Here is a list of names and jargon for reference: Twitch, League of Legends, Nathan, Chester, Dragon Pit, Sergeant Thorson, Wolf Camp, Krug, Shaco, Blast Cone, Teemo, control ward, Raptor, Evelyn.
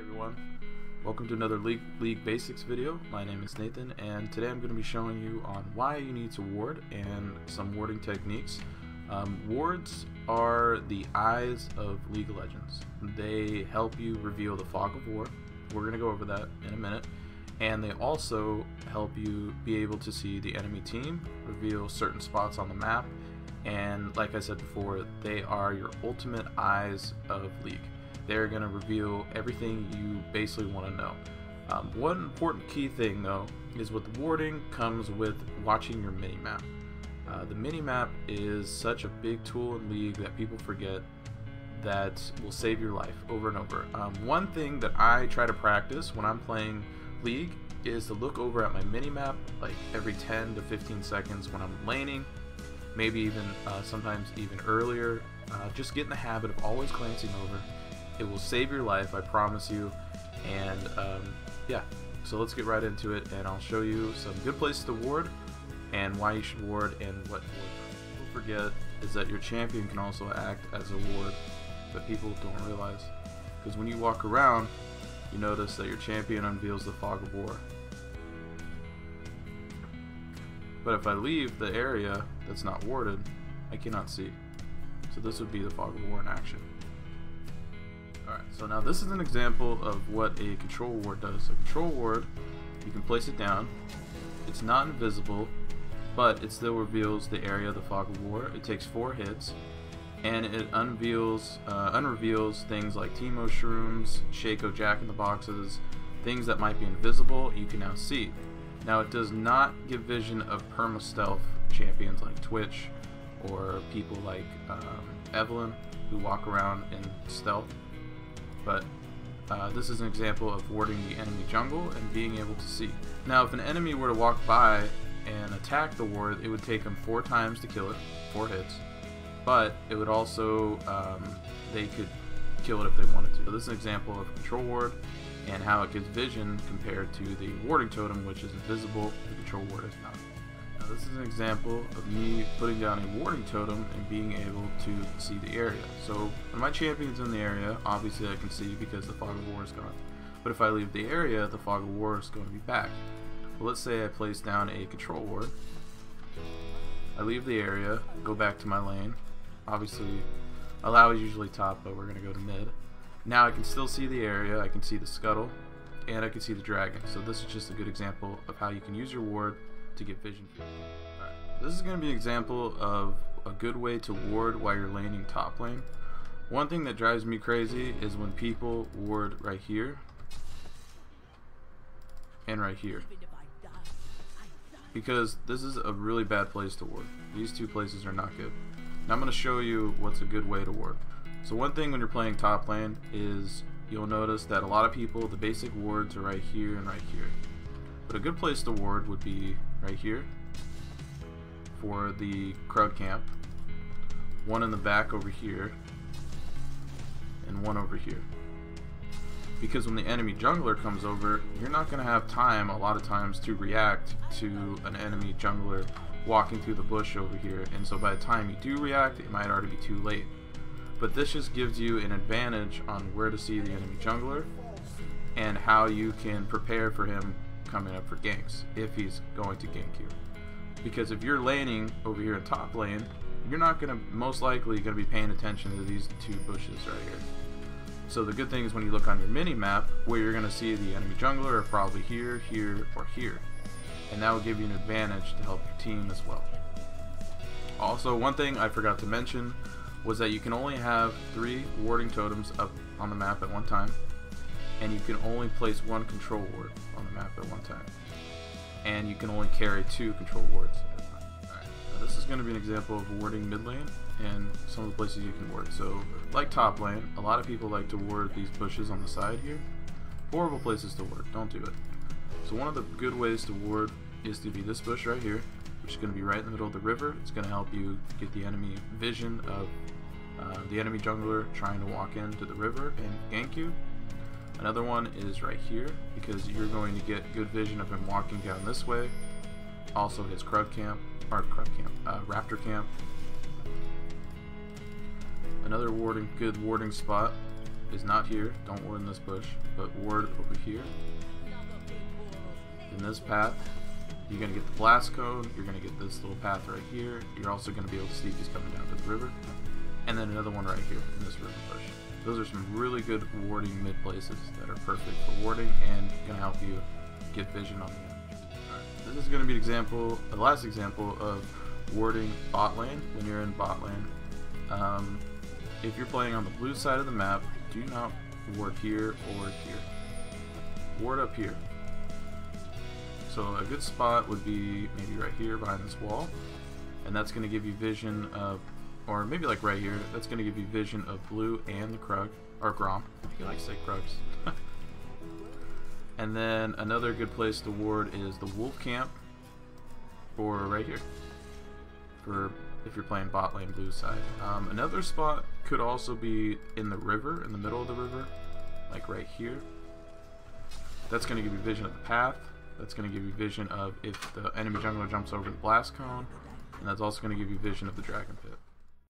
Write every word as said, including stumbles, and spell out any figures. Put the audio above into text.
Hey everyone, welcome to another League, League Basics video. My name is Nathan and today I'm going to be showing you on why you need to ward and some warding techniques. Um, wards are the eyes of League of Legends. They help you reveal the fog of war. We're going to go over that in a minute. And they also help you be able to see the enemy team, reveal certain spots on the map, and like I said before, they are your ultimate eyes of League. They're going to reveal everything you basically want to know. Um, one important key thing though is with warding comes with watching your minimap. Uh, the minimap is such a big tool in League that people forget that will save your life over and over. Um, one thing that I try to practice when I'm playing League is to look over at my minimap like every ten to fifteen seconds when I'm laning, maybe even uh, sometimes even earlier. Uh, just get in the habit of always glancing over. It will save your life, I promise you. And um, yeah, so let's get right into it and I'll show you some good places to ward and why you should ward and what ward. Don't forget is that your champion can also act as a ward, but people don't realize. Because when you walk around, you notice that your champion unveils the fog of war. But if I leave the area that's not warded, I cannot see. So this would be the fog of war in action. Alright, so now this is an example of what a control ward does. A control ward, you can place it down, it's not invisible, but it still reveals the area of the fog of war. It takes four hits, and it unveils, uh, unreveals things like Teemo shrooms, Shaco jack-in-the-boxes, things that might be invisible you can now see. Now it does not give vision of perma-stealth champions like Twitch or people like um, Evelyn who walk around in stealth. But uh, this is an example of warding the enemy jungle and being able to see. Now if an enemy were to walk by and attack the ward, it would take them four times to kill it, four hits, but it would also, um, they could kill it if they wanted to. So this is an example of a control ward and how it gives vision compared to the warding totem, which is invisible, the control ward is not. Now this is an example of me putting down a warding totem and being able to see the area. So when my champion's in the area, obviously I can see because the fog of war is gone. But if I leave the area, the fog of war is going to be back. Well, let's say I place down a control ward. I leave the area, go back to my lane. Obviously, allow is usually top, but we're going to go to mid. Now I can still see the area, I can see the scuttle, and I can see the dragon. So this is just a good example of how you can use your ward to get vision. Alright, this is going to be an example of a good way to ward while you're laning top lane. One thing that drives me crazy is when people ward right here and right here, because this is a really bad place to ward. These two places are not good. Now I'm going to show you what's a good way to ward. So one thing when you're playing top lane is you'll notice that a lot of people, the basic wards are right here and right here. But a good place to ward would be right here for the Krug camp, one in the back over here, and one over here. Because when the enemy jungler comes over, you're not going to have time a lot of times to react to an enemy jungler walking through the bush over here, and so by the time you do react, it might already be too late. But this just gives you an advantage on where to see the enemy jungler and how you can prepare for him coming up for ganks if he's going to gank you. Because if you're laning over here in top lane, you're not gonna most likely gonna be paying attention to these two bushes right here. So the good thing is when you look on your mini map, where you're gonna see the enemy jungler are probably here, here, or here, and that will give you an advantage to help your team as well. Also, one thing I forgot to mention was that you can only have three warding totems up on the map at one time, and you can only place one control ward on the map at one time, and you can only carry two control wards at one time. All right. Now this is going to be an example of warding mid lane and some of the places you can ward. So like top lane, a lot of people like to ward these bushes on the side here. Horrible places to ward, don't do it. So one of the good ways to ward is to be this bush right here, which is going to be right in the middle of the river. It's going to help you get the enemy vision of uh, the enemy jungler trying to walk into the river and gank you. Another one is right here, because you're going to get good vision of him walking down this way. Also his Krug camp, or Krug camp, uh, Raptor camp. Another warding, good warding spot is not here. Don't ward in this bush, but ward over here. In this path, you're going to get the blast cone. You're going to get this little path right here. You're also going to be able to see he's coming down to the river. And then another one right here in this river bush. Those are some really good warding mid places that are perfect for warding and can help you get vision on the enemy. Right. This is going to be an example, the last example of warding bot lane when you're in bot lane. Um, if you're playing on the blue side of the map, do not ward here or here. Ward up here. So a good spot would be maybe right here behind this wall, and that's going to give you vision of, or maybe like right here, that's going to give you vision of blue and the Krug, or Grom, if you like to say Krugs. And then another good place to ward is the Wolf Camp, or right here, for if you're playing bot lane blue side. Um, another spot could also be in the river, in the middle of the river, like right here. That's going to give you vision of the path. That's going to give you vision of if the enemy jungler jumps over the blast cone, and that's also going to give you vision of the dragon pit.